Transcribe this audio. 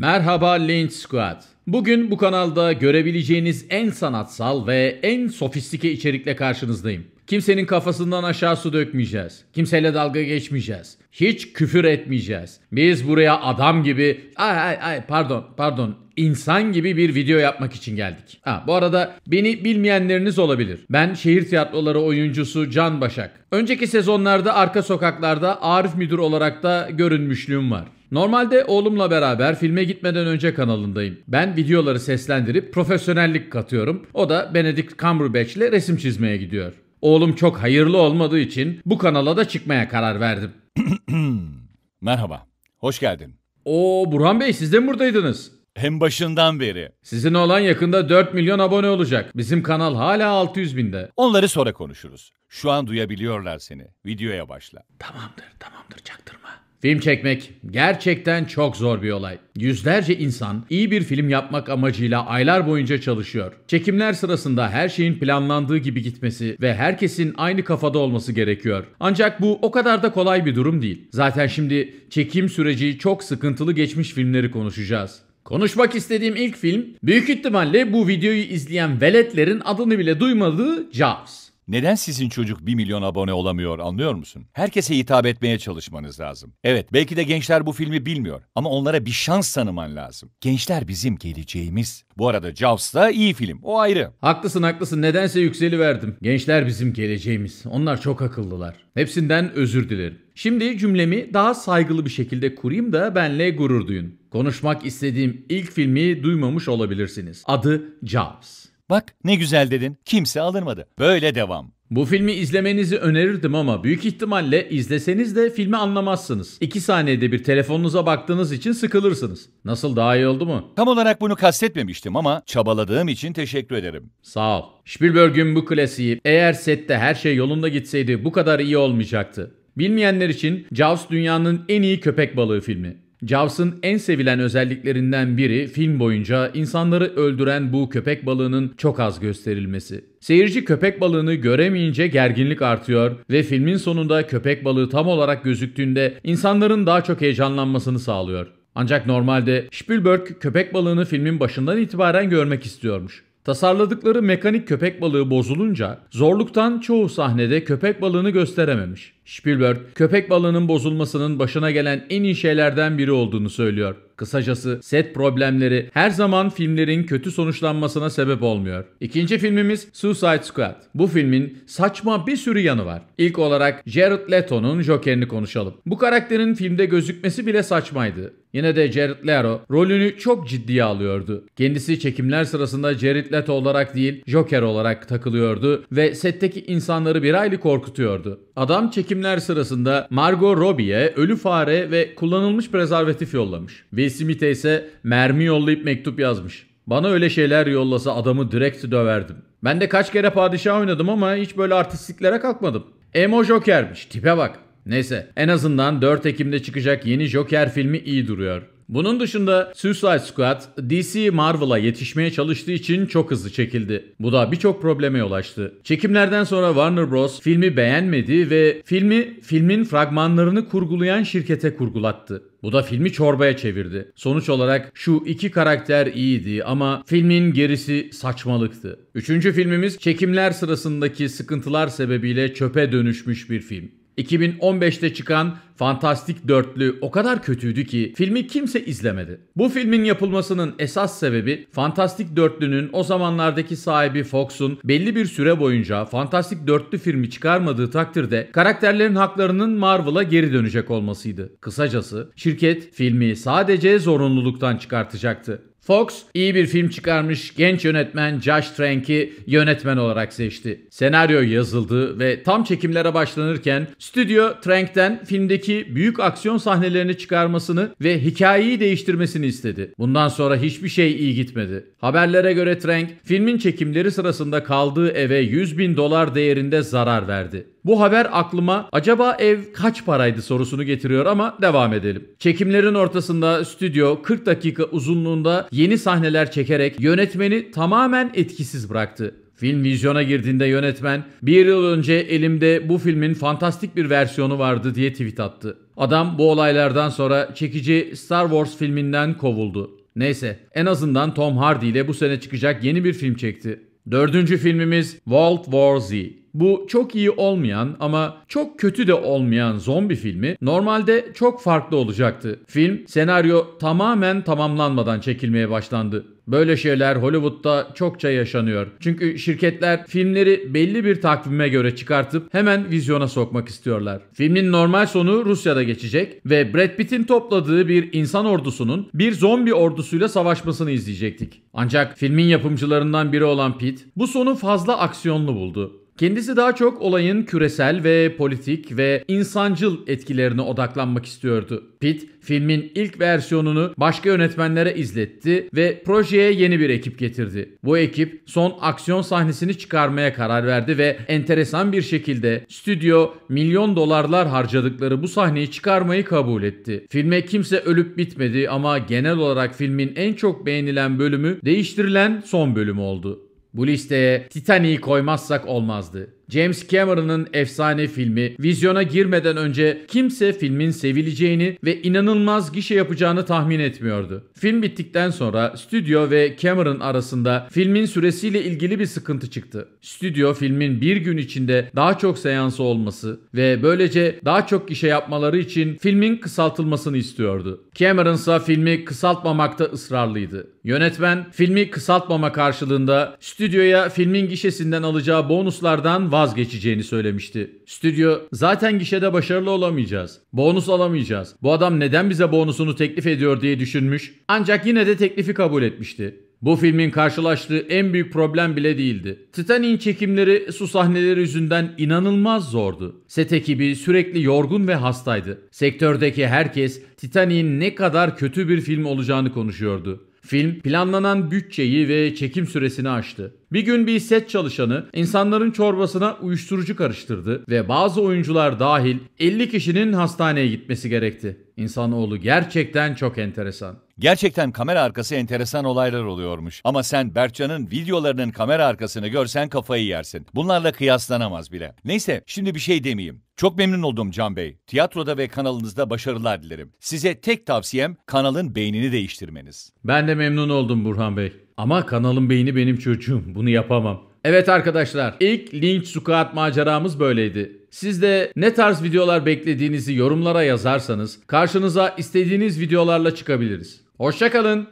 Merhaba Lynch Squad. Bugün bu kanalda görebileceğiniz en sanatsal ve en sofistike içerikle karşınızdayım. Kimsenin kafasından aşağı su dökmeyeceğiz. Kimseyle dalga geçmeyeceğiz. Hiç küfür etmeyeceğiz. Biz buraya adam gibi, insan gibi bir video yapmak için geldik. Bu arada beni bilmeyenleriniz olabilir. Ben şehir tiyatroları oyuncusu Can Başak. Önceki sezonlarda Arka Sokaklar'da Arif Müdür olarak da görünmüşlüğüm var. Normalde oğlumla beraber filme gitmeden önce kanalındayım. Ben videoları seslendirip profesyonellik katıyorum. O da Benedict Cumberbatch ile resim çizmeye gidiyor. Oğlum çok hayırlı olmadığı için bu kanala da çıkmaya karar verdim. Merhaba, hoş geldin. Burhan Bey, siz de mi buradaydınız? Hem başından beri. Sizin olan yakında 4 milyon abone olacak. Bizim kanal hala 600 binde. Onları sonra konuşuruz. Şu an duyabiliyorlar seni. Videoya başla. Tamamdır, çaktırma. Film çekmek gerçekten çok zor bir olay. Yüzlerce insan iyi bir film yapmak amacıyla aylar boyunca çalışıyor. Çekimler sırasında her şeyin planlandığı gibi gitmesi ve herkesin aynı kafada olması gerekiyor. Ancak bu o kadar da kolay bir durum değil. Zaten şimdi çekim süreci çok sıkıntılı geçmiş filmleri konuşacağız. Konuşmak istediğim ilk film, büyük ihtimalle bu videoyu izleyen veletlerin adını bile duymadığı Jaws. Neden sizin çocuk 1 milyon abone olamıyor, anlıyor musun? Herkese hitap etmeye çalışmanız lazım. Evet, belki de gençler bu filmi bilmiyor ama onlara bir şans tanıman lazım. Gençler bizim geleceğimiz. Bu arada Jaws da iyi film, o ayrı. Haklısın, nedense yükseliverdim. Gençler bizim geleceğimiz, onlar çok akıllılar. Hepsinden özür dilerim. Şimdi cümlemi daha saygılı bir şekilde kurayım da benle gurur duyun. Konuşmak istediğim ilk filmi duymamış olabilirsiniz. Adı Jaws. Bak ne güzel dedin. Kimse alınmadı. Böyle devam. Bu filmi izlemenizi önerirdim ama büyük ihtimalle izleseniz de filmi anlamazsınız. 2 saniyede bir telefonunuza baktığınız için sıkılırsınız. Nasıl, daha iyi oldu mu? Tam olarak bunu kastetmemiştim ama çabaladığım için teşekkür ederim. Sağ ol. Spielberg'ün bu klasiği, eğer sette her şey yolunda gitseydi bu kadar iyi olmayacaktı. Bilmeyenler için Jaws dünyanın en iyi köpek balığı filmi. Jaws'ın en sevilen özelliklerinden biri film boyunca insanları öldüren bu köpek balığının çok az gösterilmesi. Seyirci köpek balığını göremeyince gerginlik artıyor ve filmin sonunda köpek balığı tam olarak gözüktüğünde insanların daha çok heyecanlanmasını sağlıyor. Ancak normalde Spielberg köpek balığını filmin başından itibaren görmek istiyormuş. Tasarladıkları mekanik köpek balığı bozulunca zorluktan çoğu sahnede köpek balığını gösterememiş. Spielberg, köpek balığının bozulmasının başına gelen en iyi şeylerden biri olduğunu söylüyor. Kısacası set problemleri her zaman filmlerin kötü sonuçlanmasına sebep olmuyor. İkinci filmimiz Suicide Squad. Bu filmin saçma bir sürü yanı var. İlk olarak Jared Leto'nun Joker'ini konuşalım. Bu karakterin filmde gözükmesi bile saçmaydı. Yine de Jared Leto rolünü çok ciddiye alıyordu. Kendisi çekimler sırasında Jared Leto olarak değil, Joker olarak takılıyordu ve setteki insanları bir hayli korkutuyordu. Adam çekimler sırasında Margot Robbie'ye ölü fare ve kullanılmış prezervatif yollamış. Vesimite ise mermi yollayıp mektup yazmış. Bana öyle şeyler yollasa adamı direkt döverdim. Ben de kaç kere padişah oynadım ama hiç böyle artistliklere kalkmadım. Emo Joker'miş, tipe bak. Neyse, en azından 4 Ekim'de çıkacak yeni Joker filmi iyi duruyor. Bunun dışında Suicide Squad, DC Marvel'a yetişmeye çalıştığı için çok hızlı çekildi. Bu da birçok probleme yol açtı. Çekimlerden sonra Warner Bros. Filmi beğenmedi ve filmin fragmanlarını kurgulayan şirkete kurgulattı. Bu da filmi çorbaya çevirdi. Sonuç olarak şu iki karakter iyiydi ama filmin gerisi saçmalıktı. Üçüncü filmimiz çekimler sırasındaki sıkıntılar sebebiyle çöpe dönüşmüş bir film. 2015'te çıkan Fantastic Dörtlü o kadar kötüydü ki filmi kimse izlemedi. Bu filmin yapılmasının esas sebebi Fantastic Dörtlü'nün o zamanlardaki sahibi Fox'un belli bir süre boyunca Fantastic Dörtlü filmi çıkarmadığı takdirde karakterlerin haklarının Marvel'a geri dönecek olmasıydı. Kısacası şirket filmi sadece zorunluluktan çıkartacaktı. Fox iyi bir film çıkarmış genç yönetmen Josh Trank'i yönetmen olarak seçti. Senaryo yazıldı ve tam çekimlere başlanırken stüdyo Trank'ten filmdeki büyük aksiyon sahnelerini çıkarmasını ve hikayeyi değiştirmesini istedi. Bundan sonra hiçbir şey iyi gitmedi. Haberlere göre Trank filmin çekimleri sırasında kaldığı eve 100.000 dolar değerinde zarar verdi. Bu haber aklıma acaba ev kaç paraydı sorusunu getiriyor ama devam edelim. Çekimlerin ortasında stüdyo 40 dakika uzunluğunda yeni sahneler çekerek yönetmeni tamamen etkisiz bıraktı. Film vizyona girdiğinde yönetmen "Bir yıl önce elimde bu filmin fantastik bir versiyonu vardı" diye tweet attı. Adam bu olaylardan sonra çekici Star Wars filminden kovuldu. Neyse, en azından Tom Hardy ile bu sene çıkacak yeni bir film çekti. Dördüncü filmimiz World War Z. Bu çok iyi olmayan ama çok kötü de olmayan zombi filmi normalde çok farklı olacaktı. Film senaryo tamamen tamamlanmadan çekilmeye başlandı. Böyle şeyler Hollywood'da çokça yaşanıyor. Çünkü şirketler filmleri belli bir takvime göre çıkartıp hemen vizyona sokmak istiyorlar. Filmin normal sonu Rusya'da geçecek ve Brad Pitt'in topladığı bir insan ordusunun bir zombi ordusuyla savaşmasını izleyecektik. Ancak filmin yapımcılarından biri olan Pitt bu sonu fazla aksiyonlu buldu. Kendisi daha çok olayın küresel ve politik ve insancıl etkilerine odaklanmak istiyordu. Pitt, filmin ilk versiyonunu başka yönetmenlere izletti ve projeye yeni bir ekip getirdi. Bu ekip son aksiyon sahnesini çıkarmaya karar verdi ve enteresan bir şekilde stüdyo milyon dolarlar harcadıkları bu sahneyi çıkarmayı kabul etti. Filme kimse ölüp bitmedi ama genel olarak filmin en çok beğenilen bölümü değiştirilen son bölüm oldu. Bu listeye Titanic'i koymazsak olmazdı. James Cameron'ın efsane filmi vizyona girmeden önce kimse filmin sevileceğini ve inanılmaz gişe yapacağını tahmin etmiyordu. Film bittikten sonra stüdyo ve Cameron arasında filmin süresiyle ilgili bir sıkıntı çıktı. Stüdyo filmin bir gün içinde daha çok seansı olması ve böylece daha çok gişe yapmaları için filmin kısaltılmasını istiyordu. Cameron ise filmi kısaltmamakta ısrarlıydı. Yönetmen filmi kısaltmama karşılığında stüdyoya filmin gişesinden alacağı bonuslardan vazgeçeceğini söylemişti. Stüdyo, zaten gişede başarılı olamayacağız. Bonus alamayacağız. Bu adam neden bize bonusunu teklif ediyor diye düşünmüş. Ancak yine de teklifi kabul etmişti. Bu filmin karşılaştığı en büyük problem bile değildi. Titanic'in çekimleri su sahneleri yüzünden inanılmaz zordu. Set ekibi sürekli yorgun ve hastaydı. Sektördeki herkes Titanic'in ne kadar kötü bir film olacağını konuşuyordu. Film planlanan bütçeyi ve çekim süresini aştı. Bir gün bir set çalışanı insanların çorbasına uyuşturucu karıştırdı ve bazı oyuncular dahil 50 kişinin hastaneye gitmesi gerekti. İnsanoğlu gerçekten çok enteresan. Gerçekten kamera arkası enteresan olaylar oluyormuş. Ama sen Berkcan'ın videolarının kamera arkasını görsen kafayı yersin. Bunlarla kıyaslanamaz bile. Neyse, şimdi bir şey demeyeyim. Çok memnun oldum Can Bey. Tiyatroda ve kanalınızda başarılar dilerim. Size tek tavsiyem kanalın beynini değiştirmeniz. Ben de memnun oldum Burhan Bey. Ama kanalın beyni benim çocuğum. Bunu yapamam. Evet arkadaşlar, ilk linç squad maceramız böyleydi. Siz de ne tarz videolar beklediğinizi yorumlara yazarsanız karşınıza istediğiniz videolarla çıkabiliriz. Hoşça kalın.